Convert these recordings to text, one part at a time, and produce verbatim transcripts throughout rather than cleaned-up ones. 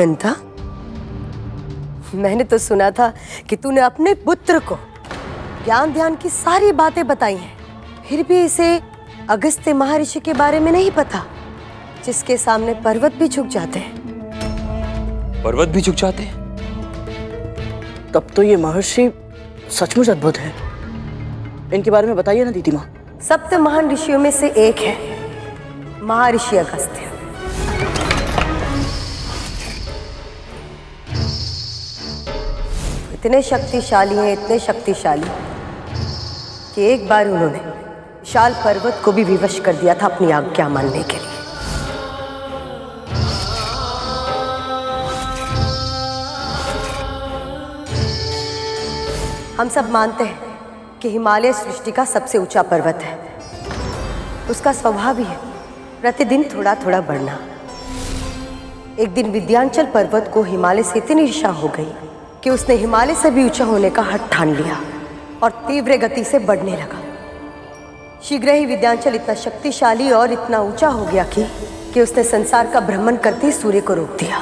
विंता, मैंने तो सुना था कि तूने अपने पुत्र को ज्ञान ध्यान की सारी बातें बताई हैं, फिर भी इसे अगस्त्य महर्षि के बारे में नहीं पता, जिसके सामने पर्वत भी झुक जाते हैं। पर्वत भी झुक जाते हैं? तब तो ये महर्षि सचमुच अद्भुत है। इनके बारे में बताइए ना दीदी माँ। सप्त महान ऋषियों में से एक है महर्षि अगस्त्य। इतने शक्तिशाली हैं, इतने शक्तिशाली कि एक बार उन्होंने विशाल पर्वत को भी विवश कर दिया था अपनी आज्ञा मानने के लिए। हम सब मानते हैं कि हिमालय सृष्टि का सबसे ऊंचा पर्वत है, उसका स्वभाव ही है प्रतिदिन थोड़ा थोड़ा बढ़ना। एक दिन विंध्याचल पर्वत को हिमालय से इतनी ईर्ष्या हो गई कि उसने हिमालय से भी ऊंचा होने का हठ ठान लिया और तीव्र गति से बढ़ने लगा। शीघ्र ही विंध्याचल इतना शक्तिशाली और इतना ऊंचा हो गया कि कि उसने संसार का भ्रमण करते ही सूर्य को रोक दिया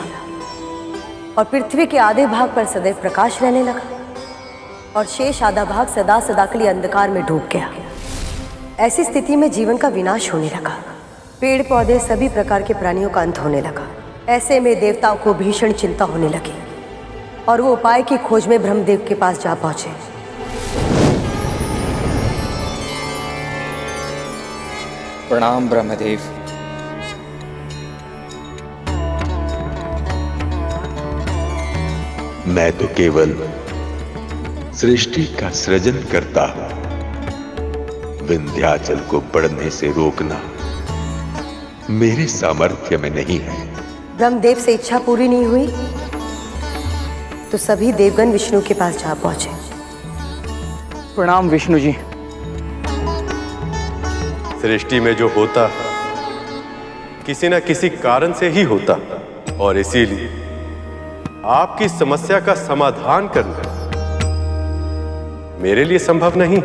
और पृथ्वी के आधे भाग पर सदैव प्रकाश रहने लगा और शेष आधा भाग सदा सदा के लिए अंधकार में डूब गया। ऐसी स्थिति में जीवन का विनाश होने लगा, पेड़ पौधे सभी प्रकार के प्राणियों का अंत होने लगा। ऐसे में देवताओं को भीषण चिंता होने लगी और वो उपाय की खोज में ब्रह्मदेव के पास जा पहुंचे। प्रणाम ब्रह्मदेव। मैं तो केवल सृष्टि का सृजन करता हूं, विंध्याचल को बढ़ने से रोकना मेरे सामर्थ्य में नहीं है। ब्रह्मदेव से इच्छा पूरी नहीं हुई तो सभी देवगण विष्णु के पास जा पहुंचे। प्रणाम विष्णु जी। सृष्टि में जो होता किसी न किसी कारण से ही होता और इसीलिए आपकी समस्या का समाधान करना मेरे लिए संभव नहीं।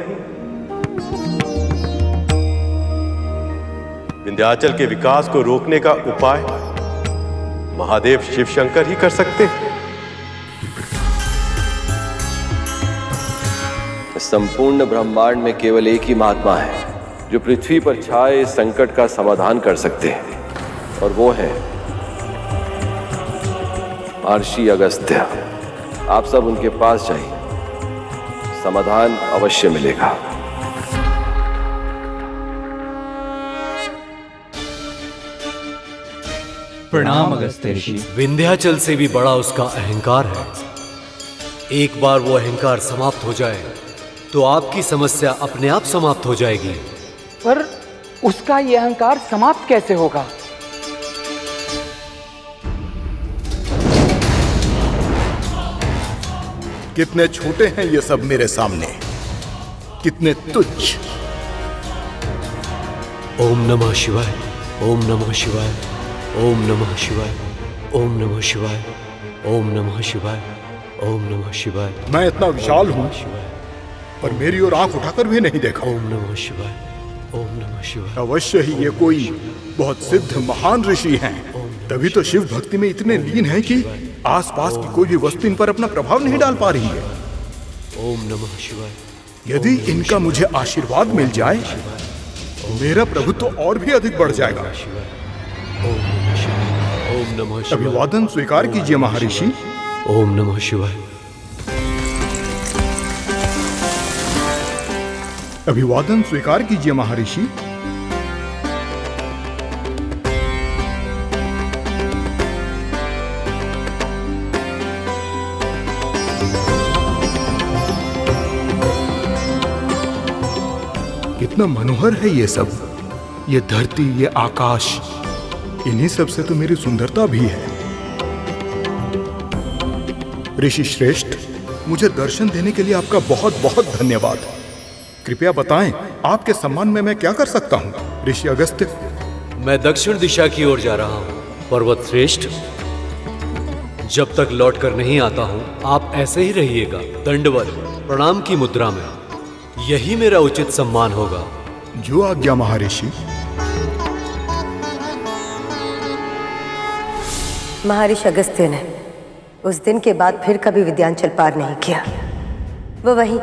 विंध्याचल के विकास को रोकने का उपाय महादेव शिवशंकर ही कर सकते हैं। संपूर्ण ब्रह्मांड में केवल एक ही महात्मा है जो पृथ्वी पर छाए इस संकट का समाधान कर सकते हैं और वो है महर्षि अगस्त्य। आप सब उनके पास जाइए, समाधान अवश्य मिलेगा। प्रणाम अगस्त्य ऋषि। विंध्याचल से भी बड़ा उसका अहंकार है। एक बार वो अहंकार समाप्त हो जाए तो आपकी समस्या अपने आप समाप्त हो जाएगी। पर उसका यह अहंकार समाप्त कैसे होगा? कितने छोटे हैं ये सब मेरे सामने, कितने तुच्छ। ओम नमः शिवाय, ओम नमः शिवाय, ओम नमः शिवाय, ओम नमः शिवाय, ओम नमः शिवाय, ओम नमः शिवाय। मैं इतना विशाल हूँ पर मेरी ओर आंख उठाकर भी नहीं देखा। ओम नमः शिवाय, ओम नमः शिवाय। अवश्य ही ये कोई बहुत सिद्ध महान ऋषि हैं, तभी तो शिव भक्ति में इतने लीन हैं कि आसपास की कोई भी वस्तु इन पर अपना प्रभाव नहीं डाल पा रही है। ओम नमः शिवाय। यदि इनका मुझे आशीर्वाद मिल जाए मेरा प्रभुत्व तो और भी अधिक बढ़ जाएगा। अभिवादन स्वीकार कीजिए महर्षि। ओम नमः शिवाय। अभिवादन स्वीकार कीजिए महर्षि। कितना मनोहर है ये सब, ये धरती, ये आकाश। इन्हीं सब से तो मेरी सुंदरता भी है। ऋषि श्रेष्ठ, मुझे दर्शन देने के लिए आपका बहुत बहुत धन्यवाद। कृपया बताएं आपके सम्मान में मैं क्या कर सकता हूँ? ऋषि अगस्त्य, मैं दक्षिण दिशा की ओर जा रहा हूँ। पर्वत श्रेष्ठ, जब तक लौट कर नहीं आता हूँ आप ऐसे ही रहिएगा दंडवत प्रणाम की मुद्रा में। यही मेरा उचित सम्मान होगा। जो आज्ञा महर्षि। महर्षि अगस्त्य ने उस दिन के बाद फिर कभी विंध्याचल पार नहीं किया। वो वहीं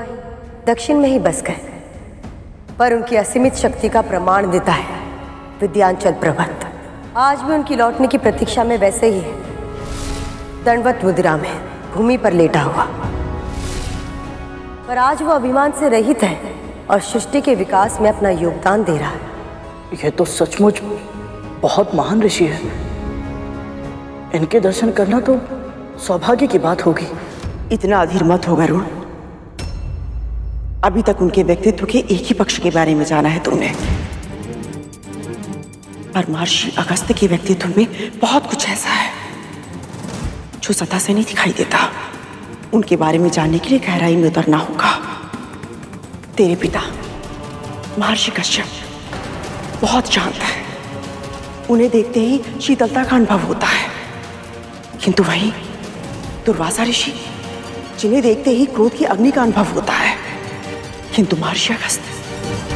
दक्षिण में ही बस गए, पर उनकी असीमित शक्ति का प्रमाण देता है विंध्याचल पर्वत। आज भी उनकी लौटने की प्रतीक्षा में वैसे ही है, दंडवत मुद्रा में भूमि पर लेटा हुआ। पर आज वो अभिमान से रहित है और सृष्टि के विकास में अपना योगदान दे रहा है। यह तो सचमुच बहुत महान ऋषि है। इनके दर्शन करना तो सौभाग्य की बात होगी। इतना अधीर मत हो गरुड़। अभी तक उनके व्यक्तित्व के एक ही पक्ष के बारे में जाना है तुमने, पर महर्षि अगस्त्य के व्यक्तित्व में बहुत कुछ ऐसा है जो सतह से नहीं दिखाई देता। उनके बारे में जानने के लिए गहराई में उतरना होगा। तेरे पिता महर्षि कश्यप बहुत शांत है, उन्हें देखते ही शीतलता का अनुभव होता है, किंतु वहीं दुर्वासा ऋषि जिन्हें देखते ही क्रोध की अग्नि का अनुभव होता है, किंतु महर्षि अगस्त्य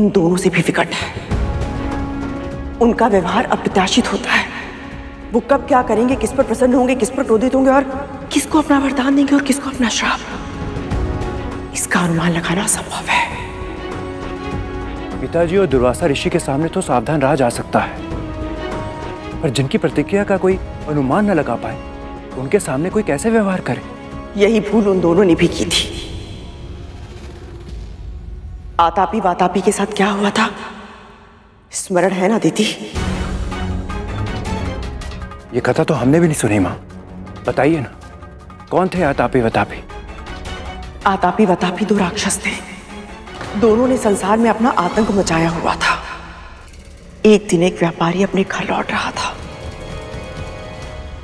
इन दोनों से भी विकट है। उनका व्यवहार अप्रत्याशित होता है। वो कब क्या करेंगे, किस पर प्रसन्न होंगे, किस पर क्रोधित होंगे और किसको अपना वरदान देंगे और किसको अपना श्राप, इसका अनुमान लगाना असंभव है। पिताजी और दुर्वासा ऋषि के सामने तो सावधान रहा जा सकता है, पर जिनकी प्रतिक्रिया का कोई अनुमान न लगा पाए उनके सामने कोई कैसे व्यवहार करे। यही भूल उन दोनों ने भी की थी। आतापी वातापी के साथ क्या हुआ था स्मरण है ना दीदी? ये कथा तो हमने भी नहीं सुनी माँ, बताइए ना कौन थे आतापी वातापी? आतापी वातापी दो राक्षस थे। दोनों ने संसार में अपना आतंक मचाया हुआ था। एक दिन एक व्यापारी अपने घर लौट रहा था,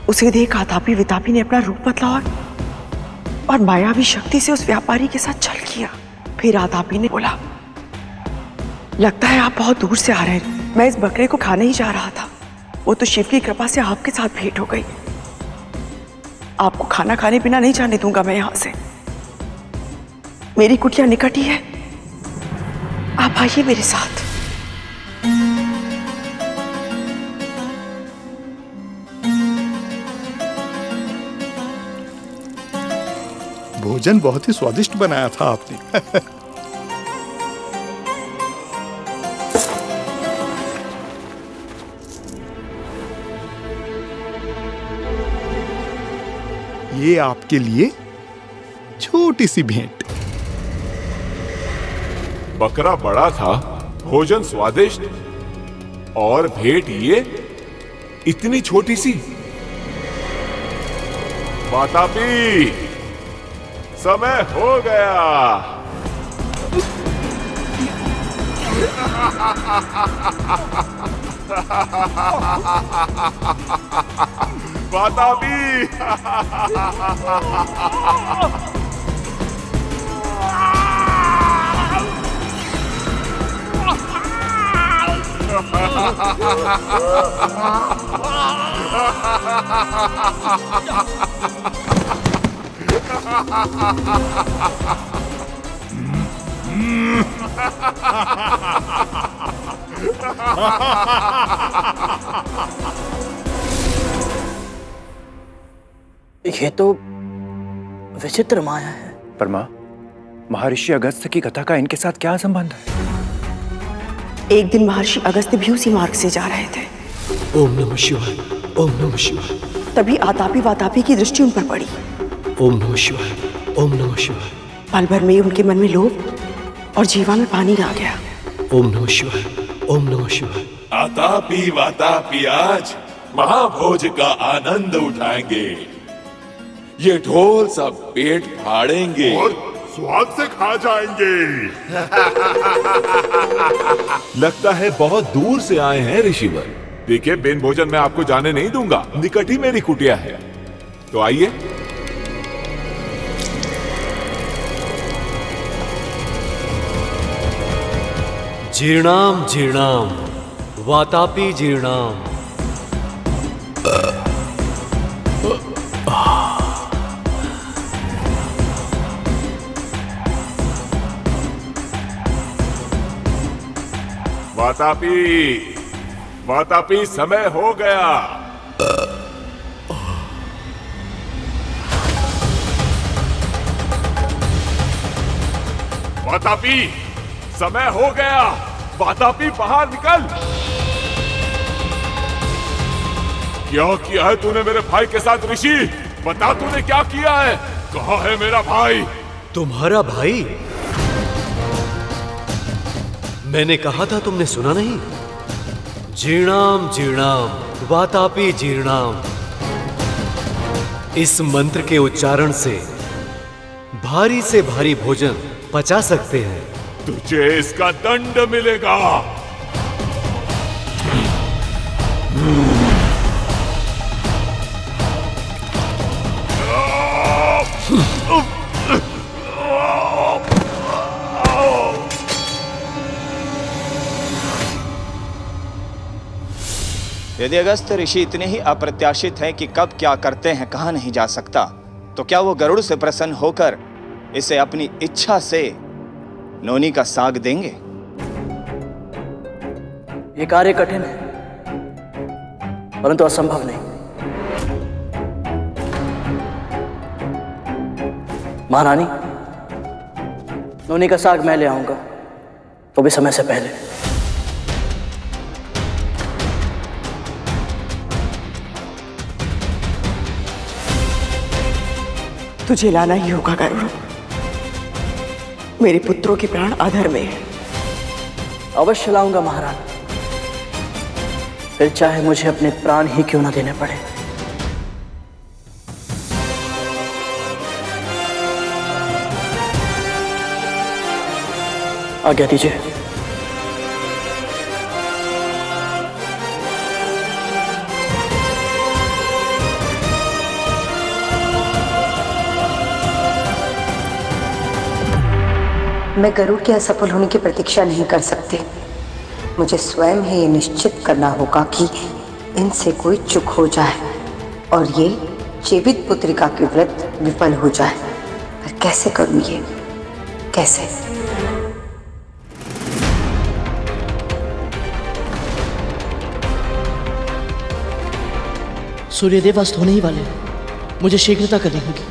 उसे देख आतापी वातापी ने अपना रूप बदला और, और मायावी शक्ति से उस व्यापारी के साथ छल किया। फिर आतापी ने बोला, लगता है आप बहुत दूर से आ रहे हैं, मैं इस बकरे को खाने ही जा रहा था, वो तो शिव की कृपा से आपके साथ भेंट हो गई। आपको खाना खाने पीना नहीं जाने दूंगा मैं यहाँ से, मेरी कुटिया निकट ही है, आप आइए मेरे साथ। भोजन बहुत ही स्वादिष्ट बनाया था आपने। ये आपके लिए छोटी सी भेंट। बकरा बड़ा था, भोजन स्वादिष्ट और भेंट ये इतनी छोटी सी। वातापी, समय हो गया। वातापी, ये तो विचित्र माया है। पर मां, महर्षि अगस्त्य की कथा का इनके साथ क्या संबंध है? एक दिन महर्षि अगस्त्य भी उसी मार्ग से जा रहे थे। ओम नमः शिवाय, ओम नमः शिवाय। तभी आतापी वातापी की दृष्टि उन पर पड़ी। ओम नमः शिवाय, ओम नमः शिवाय। पल भर में उनके मन में लोभ और जीवा में पानी आ गया। ओम नमः शिवाय, ओम नमः शिवाय। आतापी वातापी आज महाभोज का आनंद उठाएंगे। ये ढोल सब पेट फाड़ेंगे और स्वाद से खा जाएंगे। लगता है बहुत दूर से आए हैं ऋषिवर। देखिए, बिन भोजन मैं आपको जाने नहीं दूंगा, निकट ही मेरी कुटिया है, तो आइए। जीर्णाम जीर्णाम वातापी जीर्णाम। वातापी वातापी समय हो गया। वातापी, समय हो गया। वातापी बाहर निकल। क्या किया है तूने मेरे भाई के साथ? ऋषि बता, तूने क्या किया है? कहाँ है मेरा भाई? तुम्हारा भाई? मैंने कहा था, तुमने सुना नहीं? जीर्णाम जीर्णाम वातापी जीर्णाम। इस मंत्र के उच्चारण से भारी से भारी भोजन पचा सकते हैं। तुझे इसका दंड मिलेगा। यदि अगस्त्य ऋषि इतने ही अप्रत्याशित हैं कि कब क्या करते हैं कहा नहीं जा सकता, तो क्या वो गरुड़ से प्रसन्न होकर इसे अपनी इच्छा से नोनी का साग देंगे? ये कार्य कठिन है परंतु तो असंभव नहीं। महारानी, नोनी का साग मैं ले आऊंगा, तो भी समय से पहले। तुझे लाना ही होगा गरुड़। मेरे पुत्रों के प्राण आधार में है। अवश्य लाऊंगा महाराज, फिर चाहे मुझे अपने प्राण ही क्यों ना देने पड़े। आज्ञा दीजिए। मैं गरुड़ के असफल होने की प्रतीक्षा नहीं कर सकती। मुझे स्वयं ही ये निश्चित करना होगा कि इनसे कोई चूक हो जाए और ये जीवित पुत्रिका के व्रत विफल हो जाए। पर कैसे करूँ ये, कैसे? सूर्यदेव अस्त होने ही वाले हैं। मुझे शीघ्रता करनी होगी।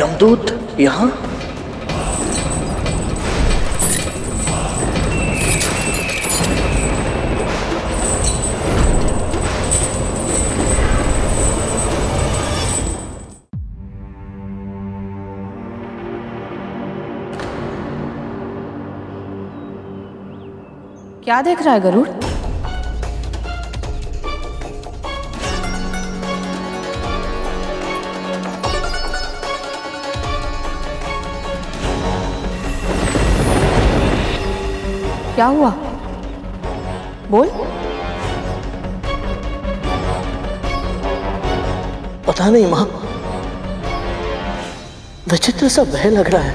यमदूत यहाँ? क्या देख रहा है गरुड़? क्या हुआ? बोल। पता नहीं मां, विचित्र सा भय लग रहा है।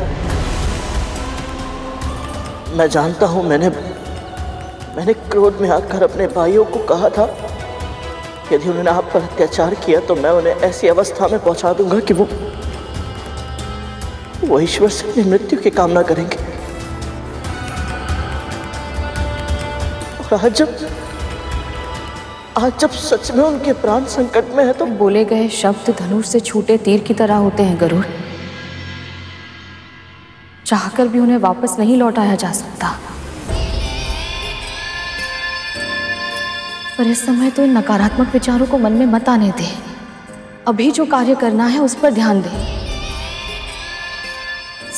मैं जानता हूं, मैंने मैंने क्रोध में आकर अपने भाइयों को कहा था यदि उन्होंने आप पर अत्याचार किया तो मैं उन्हें ऐसी अवस्था में पहुंचा दूंगा कि वो वो ईश्वर से अपनी मृत्यु की कामना करेंगे। आज जब आज जब सच में उनके प्राण संकट में है तो बोले गए शब्द धनुष से छूटे तीर की तरह होते हैं गरुड़। चाहकर भी उन्हें वापस नहीं लौटाया जा सकता। पर इस समय तो इन नकारात्मक विचारों को मन में मत आने दे। अभी जो कार्य करना है उस पर ध्यान दे।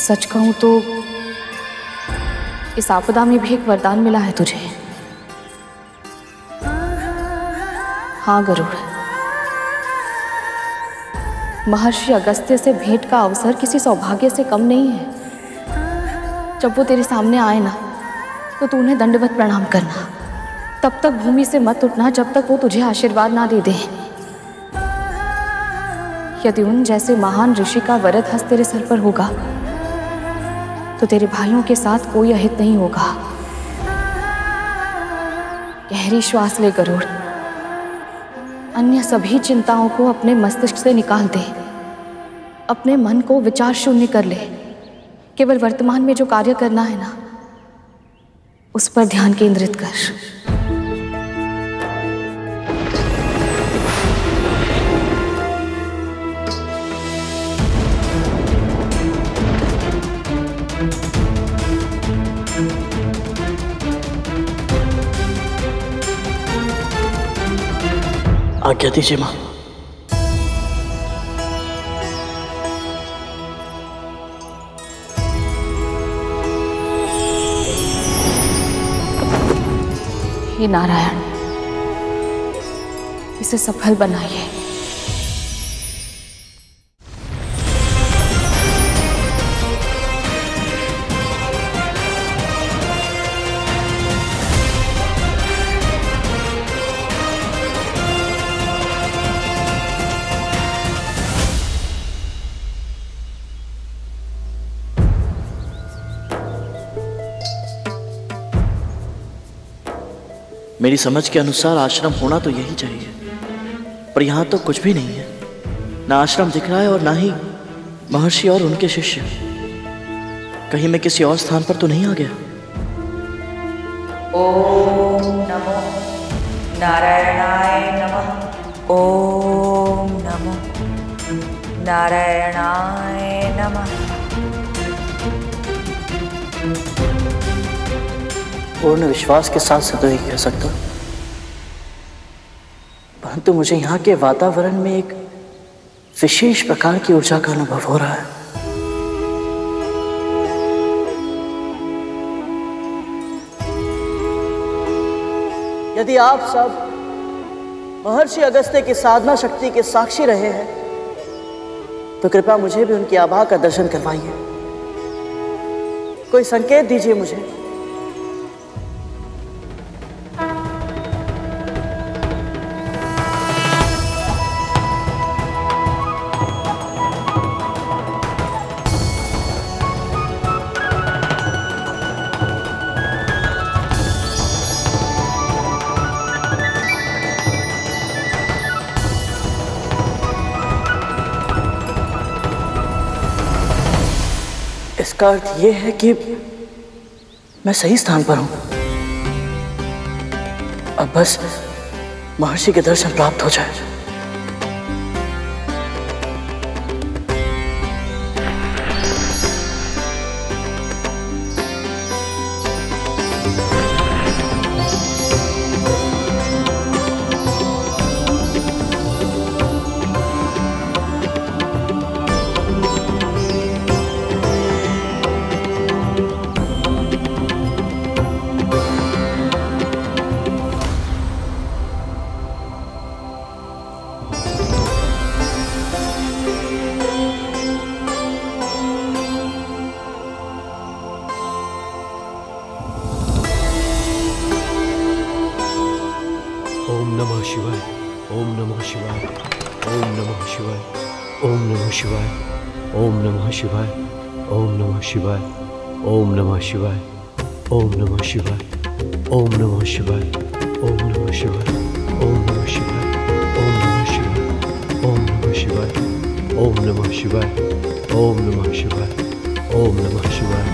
सच कहूं तो इस आपदा में भी एक वरदान मिला है तुझे। हाँ गरुड़, महर्षि अगस्त्य से भेंट का अवसर किसी सौभाग्य से कम नहीं है। जब वो तेरे सामने आए ना तो तू उन्हें दंडवत प्रणाम करना। तब तक भूमि से मत उठना जब तक वो तुझे आशीर्वाद ना दे दे। यदि उन जैसे महान ऋषि का वरद हस्त तेरे सर पर होगा तो तेरे भाइयों के साथ कोई अहित नहीं होगा। गहरी श्वास ले गरुड़, अन्य सभी चिंताओं को अपने मस्तिष्क से निकाल दे, अपने मन को विचार शून्य कर ले। केवल वर्तमान में जो कार्य करना है ना, उस पर ध्यान केंद्रित कर। आज्ञा दीजिए मां। हे नारायण, इसे सफल बनाइए। मेरी समझ के अनुसार आश्रम होना तो यही चाहिए, पर यहाँ तो कुछ भी नहीं है। ना आश्रम दिख रहा है और ना ही महर्षि और उनके शिष्य। कहीं मैं किसी और स्थान पर तो नहीं आ गया? ओम नमो नारायणाय नमः। ओम नमो नारायणाय नमः। पूर्ण विश्वास के साथ से तो यही कह सकता, परंतु मुझे यहाँ के वातावरण में एक विशेष प्रकार की ऊर्जा का अनुभव हो रहा है। यदि आप सब महर्षि अगस्त्य की साधना शक्ति के साक्षी रहे हैं, तो कृपया मुझे भी उनकी आभा का दर्शन करवाइए। कोई संकेत दीजिए मुझे। इसका अर्थ यह है कि मैं सही स्थान पर हूं। अब बस महर्षि के दर्शन प्राप्त हो जाए। शिवाय ओम नमः शिवाय ओम नमः शिवाय ओम नमः शिवाय ओम नमः शिवाय ओम नमः शिवाय ओम नमः शिवाय ओम नमः शिवाय ओम नमः शिवाय ओम नमः शिवाय ओम नमः शिवाय ओम नमः शिवाय।